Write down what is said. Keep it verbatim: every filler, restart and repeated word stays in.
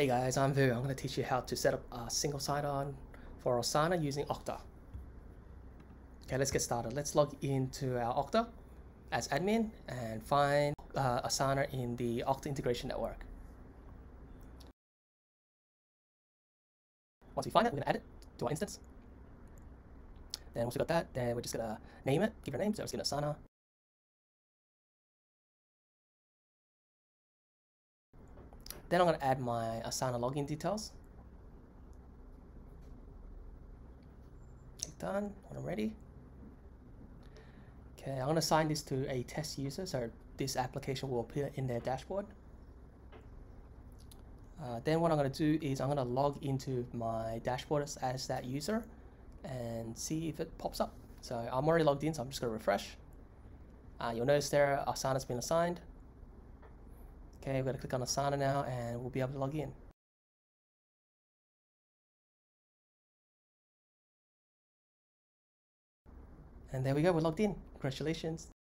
Hey guys, I'm Vu. I'm going to teach you how to set up a single sign-on for Asana using Okta. Okay, let's get started. Let's log into our Okta as admin and find uh, Asana in the Okta integration network. Once we find it, we're going to add it to our instance. Then once we got that, then we're just going to name it, give it a name. So it's going to Asana. Then I'm going to add my Asana login details. Click done when I'm ready. Okay, I'm going to assign this to a test user, so this application will appear in their dashboard. Uh, then what I'm going to do is I'm going to log into my dashboard as, as that user and see if it pops up. So I'm already logged in, so I'm just going to refresh. Uh, you'll notice there Asana's been assigned. Okay, we're going to click on Asana now and we'll be able to log in. And there we go, we're logged in. Congratulations.